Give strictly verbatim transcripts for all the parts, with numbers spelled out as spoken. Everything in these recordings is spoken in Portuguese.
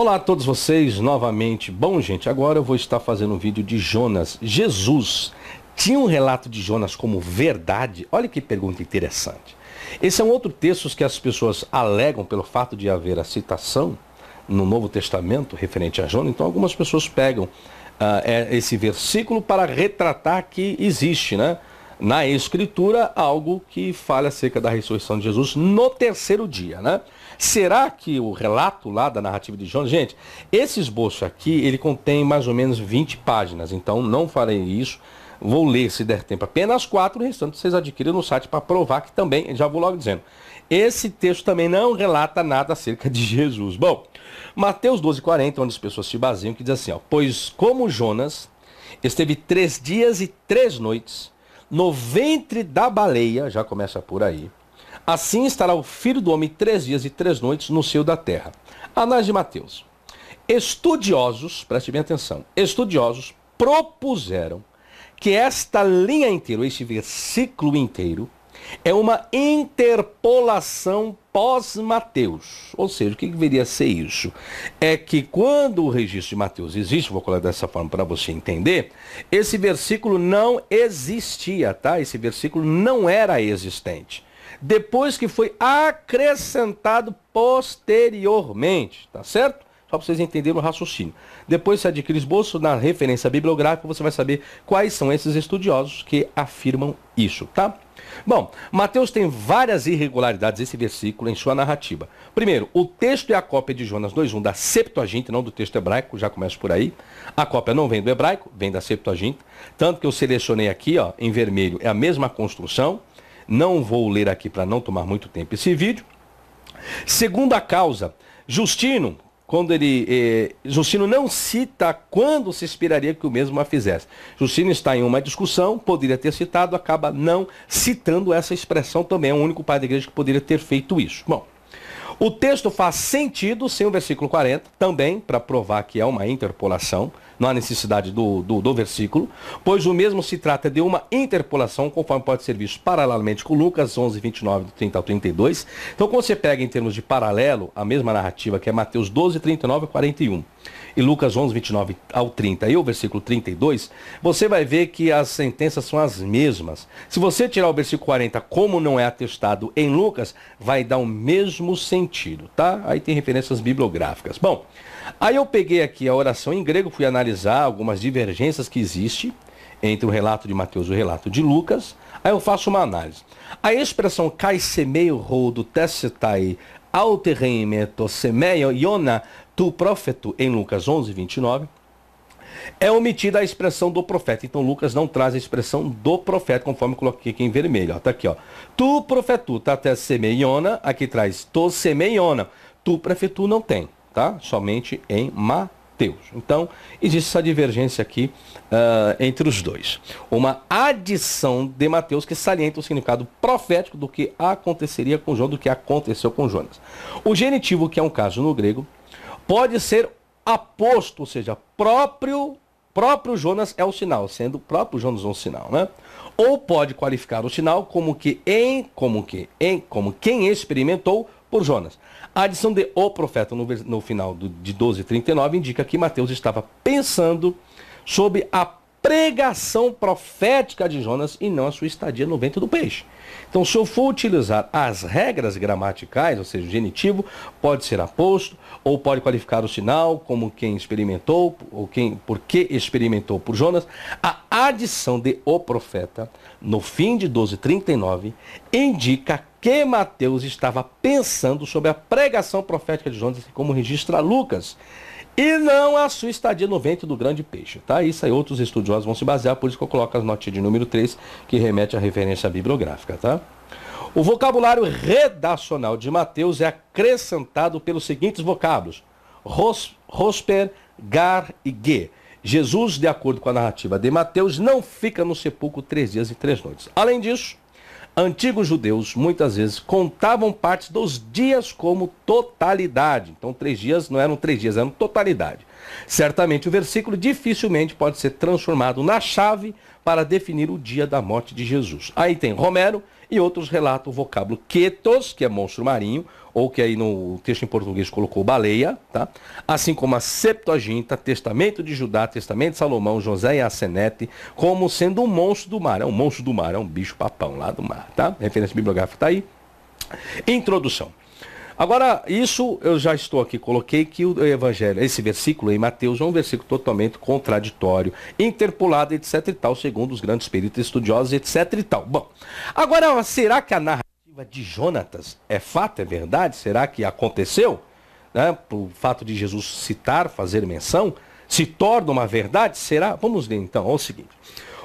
Olá a todos vocês novamente. Bom, gente, agora eu vou estar fazendo um vídeo de Jonas. Jesus tinha um relato de Jonas como verdade? Olha que pergunta interessante. Esse é um outro texto que as pessoas alegam pelo fato de haver a citação no Novo Testamento referente a Jonas. Então algumas pessoas pegam uh, esse versículo para retratar que existe, né, na Escritura algo que fala acerca da ressurreição de Jesus no terceiro dia, né? Será que o relato lá da narrativa de Jonas... Gente, esse esboço aqui, ele contém mais ou menos vinte páginas, então não farei isso. Vou ler, se der tempo, apenas quatro, o restante vocês adquirem no site para provar que também, já vou logo dizendo, esse texto também não relata nada acerca de Jesus. Bom, Mateus doze, quarenta, onde as pessoas se baseiam, que diz assim, ó, pois como Jonas esteve três dias e três noites no ventre da baleia, já começa por aí, assim estará o filho do homem três dias e três noites no seio da terra. Análise de Mateus. Estudiosos, preste bem atenção, estudiosos propuseram que esta linha inteira, este versículo inteiro, é uma interpolação pós-Mateus. Ou seja, o que deveria ser isso? É que quando o registro de Mateus existe, vou colocar dessa forma para você entender, esse versículo não existia, tá? Esse versículo não era existente. Depois que foi acrescentado posteriormente, tá certo? Só para vocês entenderem o raciocínio. Depois você adquire esboço na referência bibliográfica, você vai saber quais são esses estudiosos que afirmam isso, tá? Bom, Mateus tem várias irregularidades esse versículo em sua narrativa. Primeiro, o texto é a cópia de Jonas dois, um da Septuaginta, não do texto hebraico, já começa por aí. A cópia não vem do hebraico, vem da Septuaginta. Tanto que eu selecionei aqui, ó, em vermelho, é a mesma construção. Não vou ler aqui para não tomar muito tempo esse vídeo. Segunda causa, Justino... Quando ele, eh, Justino não cita quando se esperaria que o mesmo a fizesse. Justino está em uma discussão, poderia ter citado, acaba não citando essa expressão também. É o único pai da igreja que poderia ter feito isso. Bom, o texto faz sentido sem o versículo quarenta, também para provar que é uma interpolação. Não há necessidade do, do, do versículo, pois o mesmo se trata de uma interpolação, conforme pode ser visto paralelamente com Lucas onze, vinte e nove, do trinta ao trinta e dois. Então, quando você pega em termos de paralelo, a mesma narrativa que é Mateus doze, trinta e nove e quarenta e um, e Lucas onze, vinte e nove ao trinta, e o versículo trinta e dois, você vai ver que as sentenças são as mesmas. Se você tirar o versículo quarenta, como não é atestado em Lucas, vai dar o mesmo sentido, tá? Aí tem referências bibliográficas. Bom, aí eu peguei aqui a oração em grego, fui analisar algumas divergências que existem entre o relato de Mateus e o relato de Lucas. Aí eu faço uma análise. A expressão kai semeio rodo testetai alterreimeto semeio iona tu profeto em Lucas onze, vinte e nove é omitida a expressão do profeta. Então Lucas não traz a expressão do profeta, conforme eu coloquei aqui em vermelho. Está aqui, ó, tu profetu tate semeiona, aqui traz to semeiona, tu profetu não tem, tá? Somente em Mateus. Então, existe essa divergência aqui uh, entre os dois. Uma adição de Mateus que salienta o significado profético do que aconteceria com Jonas, do que aconteceu com Jonas. O genitivo, que é um caso no grego, pode ser aposto, ou seja, próprio, próprio Jonas é o sinal, sendo o próprio Jonas um sinal, né? Ou pode qualificar o sinal como que em, como que em, como quem experimentou por Jonas. A adição de o profeta no, no final do, de doze, trinta e nove indica que Mateus estava pensando sobre a pregação profética de Jonas e não a sua estadia no ventre do peixe. Então, se eu for utilizar as regras gramaticais, ou seja, o genitivo pode ser aposto, ou pode qualificar o sinal como quem experimentou, ou quem, porque experimentou por Jonas, a adição de o profeta, no fim de doze, trinta e nove, indica que Mateus estava pensando sobre a pregação profética de Jonas, como registra Lucas, e não a sua estadia no ventre do grande peixe, tá? Isso aí outros estudiosos vão se basear, por isso que eu coloco as notinhas de número três, que remete à referência bibliográfica, tá? O vocabulário redacional de Mateus é acrescentado pelos seguintes vocábulos: Ros, Rosper, Gar e Ge. Jesus, de acordo com a narrativa de Mateus, não fica no sepulcro três dias e três noites. Além disso, antigos judeus, muitas vezes, contavam partes dos dias como totalidade. Então, três dias não eram três dias, eram totalidade. Certamente, o versículo dificilmente pode ser transformado na chave para definir o dia da morte de Jesus. Aí tem Romero e outros relatam o vocábulo ketos, que é monstro marinho, ou que aí no texto em português colocou baleia, tá? Assim como a Septuaginta, Testamento de Judá, Testamento de Salomão, José e Asenete, como sendo um monstro do mar. É um monstro do mar, é um bicho papão lá do mar, tá? Referência bibliográfica está aí. Introdução. Agora, isso eu já estou aqui, coloquei que o evangelho, esse versículo em Mateus é um versículo totalmente contraditório, interpolado, etc e tal, segundo os grandes peritos estudiosos, etc e tal. Bom, agora, será que a narrativa de Jonas é fato, é verdade? Será que aconteceu? Né? O fato de Jesus citar, fazer menção, se torna uma verdade? Será? Vamos ler então, é o seguinte.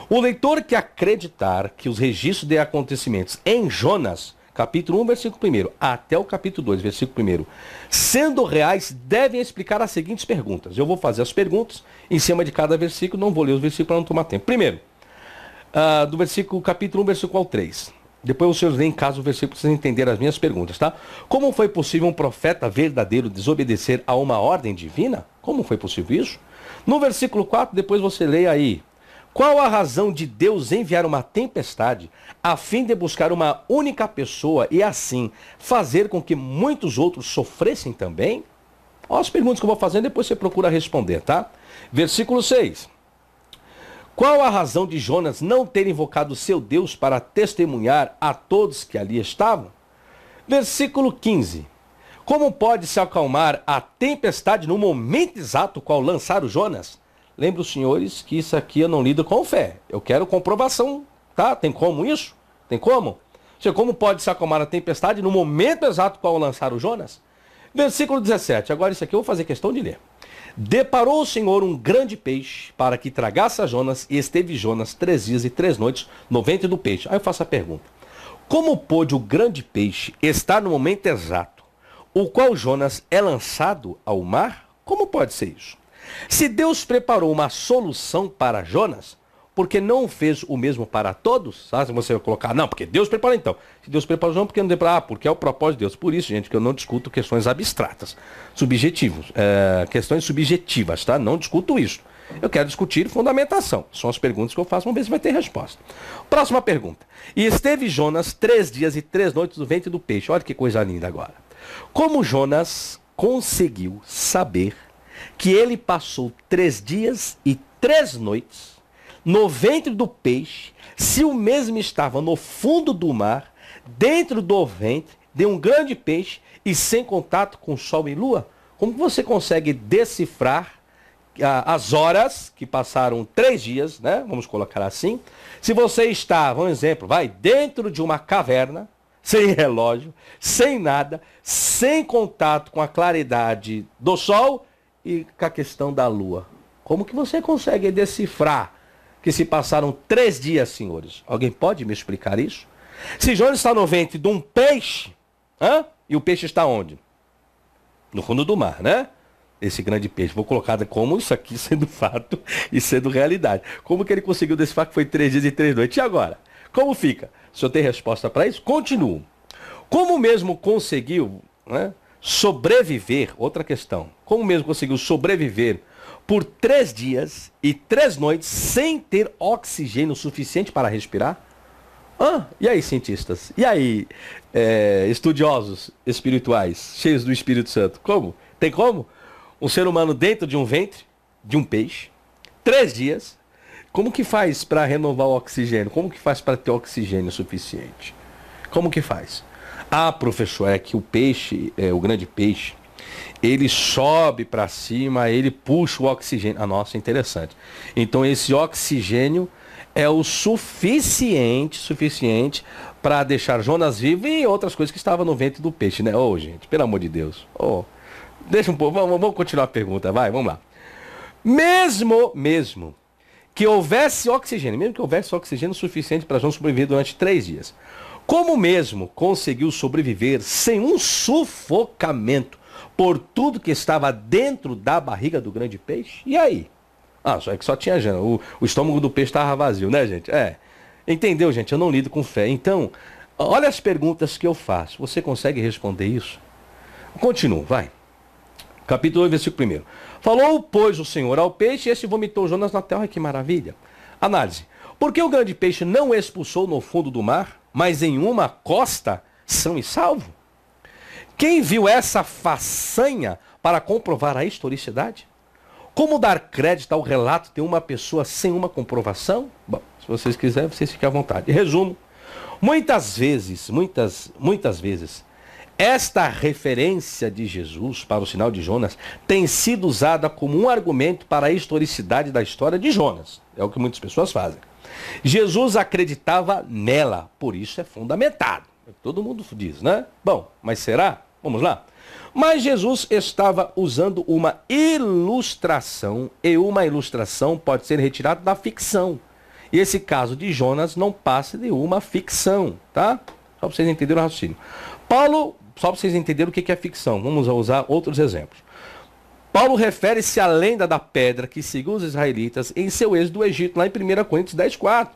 O leitor que acreditar que os registros de acontecimentos em Jonas, capítulo um, versículo primeiro, até o capítulo dois, versículo primeiro, sendo reais, devem explicar as seguintes perguntas. Eu vou fazer as perguntas em cima de cada versículo, não vou ler os versículos para não tomar tempo. Primeiro, uh, do versículo, capítulo um, versículo ao três. Depois vocês leem em casa o versículo para vocês entenderem as minhas perguntas, tá? Como foi possível um profeta verdadeiro desobedecer a uma ordem divina? Como foi possível isso? No versículo quatro, depois você lê aí. Qual a razão de Deus enviar uma tempestade a fim de buscar uma única pessoa e assim fazer com que muitos outros sofressem também? Olha as perguntas que eu vou fazendo, depois você procura responder, tá? Versículo seis. Qual a razão de Jonas não ter invocado seu Deus para testemunhar a todos que ali estavam? Versículo quinze. Como pode se acalmar a tempestade no momento exato qual lançaram Jonas? Lembra os senhores que isso aqui eu não lido com fé. Eu quero comprovação, tá? Tem como isso? Tem como? Você como pode se acalmar a tempestade no momento exato qual lançaram Jonas? Versículo dezessete. Agora isso aqui eu vou fazer questão de ler. Deparou o Senhor um grande peixe para que tragasse a Jonas, e esteve Jonas três dias e três noites no ventre do peixe. Aí eu faço a pergunta. Como pôde o grande peixe estar no momento exato, o qual Jonas é lançado ao mar? Como pode ser isso? Se Deus preparou uma solução para Jonas, por que não fez o mesmo para todos? Sabe, se você vai colocar, não, porque Deus preparou então. Se Deus preparou, não, porque não preparou? Ah, porque é o propósito de Deus. Por isso, gente, que eu não discuto questões abstratas, subjetivos, é, questões subjetivas, tá? Não discuto isso. Eu quero discutir fundamentação. São as perguntas que eu faço, vamos ver se vai ter resposta. Próxima pergunta. E esteve Jonas três dias e três noites no ventre do peixe. Olha que coisa linda agora. Como Jonas conseguiu saber que ele passou três dias e três noites no ventre do peixe, se o mesmo estava no fundo do mar, dentro do ventre de um grande peixe e sem contato com sol e lua? Como você consegue decifrar ah, as horas que passaram três dias, né? Vamos colocar assim. Se você estava, um exemplo, vai dentro de uma caverna, sem relógio, sem nada, sem contato com a claridade do sol, e com a questão da lua, como que você consegue decifrar que se passaram três dias, senhores? Alguém pode me explicar isso? Se Jonas está no ventre de um peixe, hã? E o peixe está onde? No fundo do mar, né? Esse grande peixe, vou colocar como isso aqui sendo fato e sendo realidade. Como que ele conseguiu decifrar que foi três dias e três noites? E agora? Como fica? O senhor tem resposta para isso? Continuo. Como mesmo conseguiu, né? Sobreviver, outra questão, como mesmo conseguiu sobreviver por três dias e três noites sem ter oxigênio suficiente para respirar? Ah, e aí, cientistas? E aí, é, estudiosos espirituais, cheios do Espírito Santo? Como? Tem como? Um ser humano dentro de um ventre, de um peixe, três dias, como que faz para renovar o oxigênio? Como que faz para ter oxigênio suficiente? Como que faz? Ah, professor, é que o peixe, é, o grande peixe, ele sobe para cima, ele puxa o oxigênio. Ah, nossa, interessante. Então esse oxigênio é o suficiente, suficiente para deixar Jonas vivo e outras coisas que estavam no ventre do peixe, né? Ô, oh, gente, pelo amor de Deus. Oh, deixa um pouco, vamos, vamos continuar a pergunta, vai, vamos lá. Mesmo, mesmo que houvesse oxigênio, mesmo que houvesse oxigênio suficiente para Jonas sobreviver durante três dias, como mesmo conseguiu sobreviver sem um sufocamento por tudo que estava dentro da barriga do grande peixe? E aí? Ah, só é que só tinha Jana. O, o estômago do peixe estava vazio, né, gente? É. Entendeu, gente? Eu não lido com fé. Então, olha as perguntas que eu faço. Você consegue responder isso? Continua, vai. Capítulo dois, versículo primeiro. Falou, pois, o Senhor ao peixe, e este vomitou Jonas na terra. Que maravilha. Análise. Por que o grande peixe não expulsou no fundo do mar, mas em uma costa são e salvo? Quem viu essa façanha para comprovar a historicidade? Como dar crédito ao relato de uma pessoa sem uma comprovação? Bom, se vocês quiserem, vocês fiquem à vontade. Resumo. Muitas vezes, muitas, muitas vezes, esta referência de Jesus para o sinal de Jonas tem sido usada como um argumento para a historicidade da história de Jonas. É o que muitas pessoas fazem. Jesus acreditava nela, por isso é fundamentado. Todo mundo diz, né? Bom, mas será? Vamos lá. Mas Jesus estava usando uma ilustração, e uma ilustração pode ser retirada da ficção. E esse caso de Jonas não passa de uma ficção, tá? Só para vocês entenderem o raciocínio. Paulo, só para vocês entenderem o que é ficção, vamos usar outros exemplos. Paulo refere-se à lenda da pedra que seguiu os israelitas em seu êxodo do Egito, lá em primeira Coríntios dez, quatro.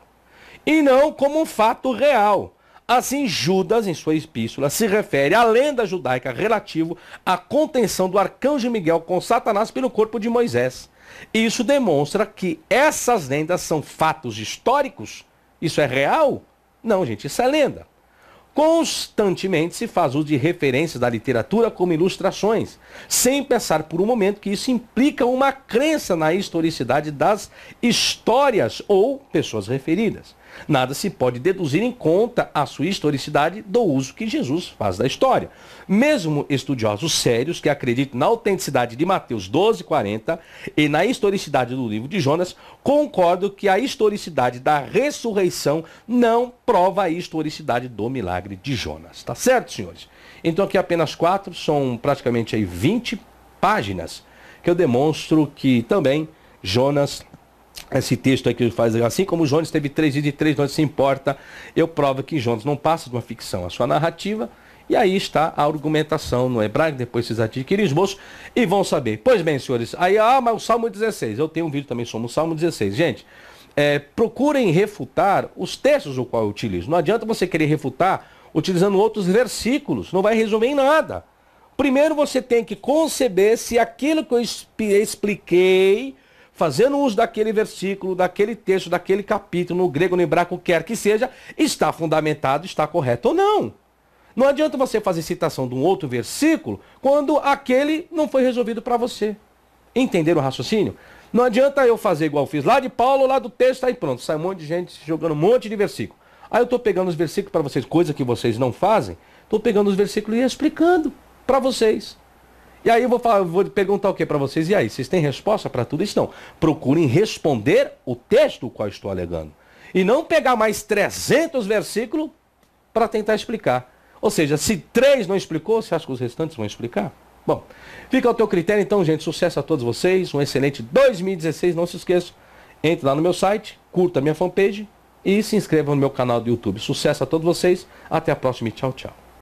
E não como um fato real. Assim, Judas, em sua epístola, se refere à lenda judaica relativo à contenção do arcanjo Miguel com Satanás pelo corpo de Moisés. E isso demonstra que essas lendas são fatos históricos? Isso é real? Não, gente, isso é lenda. Constantemente se faz uso de referências da literatura como ilustrações, sem pensar por um momento que isso implica uma crença na historicidade das histórias ou pessoas referidas. Nada se pode deduzir em conta a sua historicidade do uso que Jesus faz da história. Mesmo estudiosos sérios que acreditam na autenticidade de Mateus doze, quarenta e na historicidade do livro de Jonas, concordam que a historicidade da ressurreição não prova a historicidade do milagre de Jonas. Tá certo, senhores? Então aqui apenas quatro, são praticamente aí vinte páginas, que eu demonstro que também Jonas... Esse texto aí que faz, assim como Jonas teve três dias e três noites, se importa, eu provo que Jonas não passa de uma ficção, a sua narrativa, e aí está a argumentação no hebraico, depois vocês adquirem os bolsos e vão saber. Pois bem, senhores, aí, ah, mas o Salmo dezesseis, eu tenho um vídeo também sobre o Salmo dezesseis, gente, é, procurem refutar os textos no qual eu utilizo, não adianta você querer refutar utilizando outros versículos, não vai resolver em nada. Primeiro você tem que conceber se aquilo que eu expliquei, fazendo uso daquele versículo, daquele texto, daquele capítulo, no grego, no hebraico, quer que seja, está fundamentado, está correto ou não. Não adianta você fazer citação de um outro versículo quando aquele não foi resolvido para você. Entenderam o raciocínio? Não adianta eu fazer igual eu fiz lá de Paulo, lá do texto, aí pronto, sai um monte de gente jogando um monte de versículo. Aí eu estou pegando os versículos para vocês, coisa que vocês não fazem, estou pegando os versículos e explicando para vocês. E aí eu vou, falar, vou perguntar o que para vocês? E aí, vocês têm resposta para tudo isso? Não. Procurem responder o texto o qual eu estou alegando. E não pegar mais trezentos versículos para tentar explicar. Ou seja, se três não explicou, você acha que os restantes vão explicar? Bom, fica ao teu critério então, gente. Sucesso a todos vocês. Um excelente dois mil e dezesseis. Não se esqueça, entre lá no meu site, curta a minha fanpage e se inscreva no meu canal do YouTube. Sucesso a todos vocês. Até a próxima e tchau, tchau.